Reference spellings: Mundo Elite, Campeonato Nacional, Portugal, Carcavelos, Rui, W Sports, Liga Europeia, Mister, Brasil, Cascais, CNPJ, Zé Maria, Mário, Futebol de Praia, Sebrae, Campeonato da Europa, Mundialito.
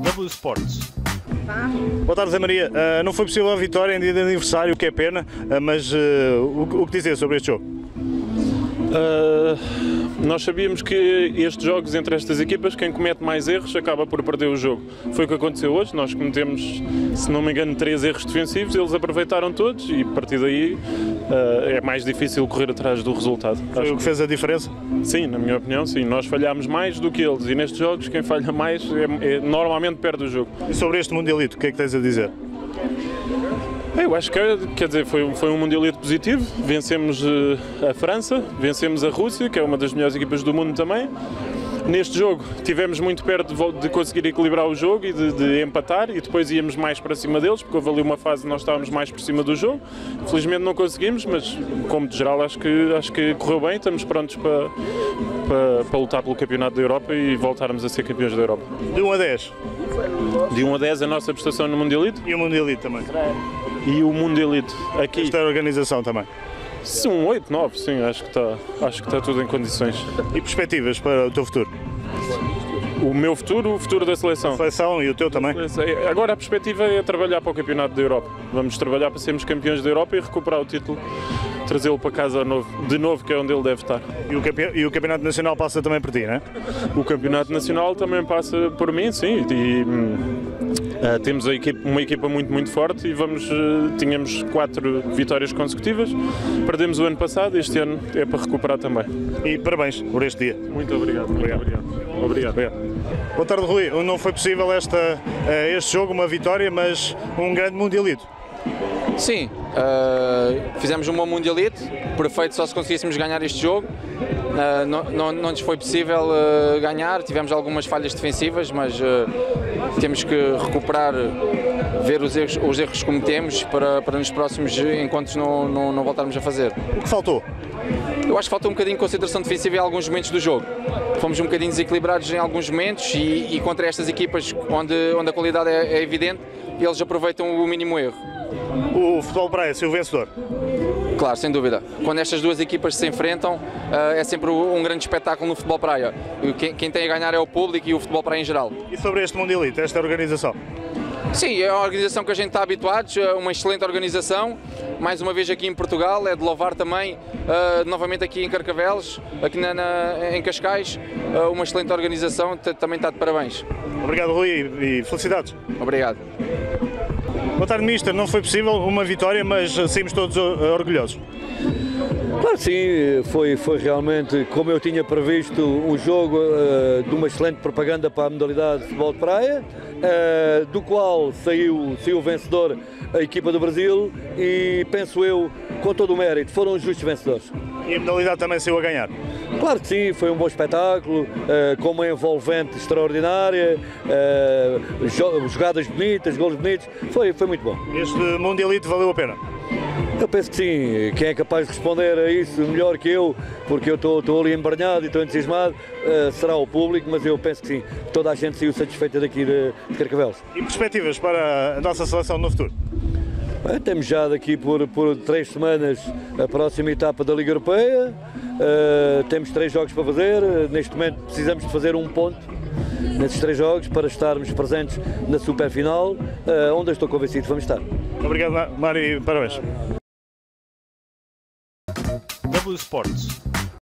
W Sports. Boa tarde, Zé Maria. Não foi possível a vitória em dia de aniversário, o que é pena, mas o que dizer sobre este jogo? Nós sabíamos que estes jogos entre estas equipas, quem comete mais erros acaba por perder o jogo. Foi o que aconteceu hoje, nós cometemos, se não me engano, 3 erros defensivos, eles aproveitaram todos e a partir daí é mais difícil correr atrás do resultado. Foi o que fez a diferença? Sim, na minha opinião sim, nós falhámos mais do que eles e nestes jogos quem falha mais normalmente perde o jogo. E sobre este Mundialito, o que é que tens a dizer? Eu acho que, quer dizer, foi um Mundialito positivo, vencemos a França, vencemos a Rússia, que é uma das melhores equipas do mundo também. Neste jogo tivemos muito perto de conseguir equilibrar o jogo e de empatar e depois íamos mais para cima deles, porque houve ali uma fase nós estávamos mais por cima do jogo. Felizmente não conseguimos, mas como de geral acho que correu bem, estamos prontos para lutar pelo Campeonato da Europa e voltarmos a ser campeões da Europa. De 1 a 10? De 1 a 10 a nossa prestação no Mundialito. E o Mundialito também. E o Mundo Elite aqui. Esta organização também. Sim, um 8, 9, sim, acho que está tudo em condições. E perspectivas para o teu futuro? O meu futuro, o futuro da seleção. A seleção e o teu também? Agora a perspectiva é trabalhar para o Campeonato da Europa. Vamos trabalhar para sermos campeões da Europa e recuperar o título, trazê-lo para casa de novo, que é onde ele deve estar. E o Campeonato Nacional passa também por ti, não é? O Campeonato Nacional também passa por mim, sim. Temos uma equipa muito forte e tínhamos 4 vitórias consecutivas, perdemos o ano passado, este ano é para recuperar também. E parabéns por este dia. Muito obrigado. Obrigado. Boa tarde, Rui. Não foi possível este jogo, uma vitória, mas um grande Mundialito. Sim, fizemos um bom Mundialito, perfeito só se conseguíssemos ganhar este jogo. Não nos foi possível ganhar, tivemos algumas falhas defensivas, mas temos que recuperar, ver os erros que cometemos para nos próximos encontros não voltarmos a fazer. O que faltou? Eu acho que faltou um bocadinho de concentração defensiva em alguns momentos do jogo. Fomos um bocadinho desequilibrados em alguns momentos e contra estas equipas onde a qualidade é evidente, eles aproveitam o mínimo erro. O futebol praia, seu vencedor? Claro, sem dúvida. Quando estas duas equipas se enfrentam, é sempre um grande espetáculo no futebol praia. Quem tem a ganhar é o público e o futebol praia em geral. E sobre este Mundialito, esta organização? Sim, é uma organização que a gente está habituados, é uma excelente organização, mais uma vez aqui em Portugal, é de louvar também, novamente aqui em Carcavelos, aqui em Cascais, uma excelente organização, também está de parabéns. Obrigado, Rui, e felicidades. Obrigado. Boa tarde, Mister, não foi possível uma vitória, mas saímos todos orgulhosos. Claro que sim, foi realmente, como eu tinha previsto, um jogo de uma excelente propaganda para a modalidade de futebol de praia, do qual saiu o vencedor a equipa do Brasil e, penso eu, com todo o mérito, foram os justos vencedores. E a modalidade também saiu a ganhar? Claro que sim, foi um bom espetáculo, com uma envolvente extraordinária, jogadas bonitas, golos bonitos, foi muito bom. Este Mundialito valeu a pena? Eu penso que sim, quem é capaz de responder a isso melhor que eu, porque eu estou ali embranhado e estou entusiasmado, será o público, mas eu penso que sim, toda a gente saiu satisfeita daqui de Carcavelos. E perspectivas para a nossa seleção no futuro? Bem, temos já daqui por 3 semanas a próxima etapa da Liga Europeia, temos 3 jogos para fazer, neste momento precisamos de fazer um ponto nesses 3 jogos para estarmos presentes na superfinal, onde eu estou convencido que vamos estar. Obrigado, Mário, e parabéns. W Sports.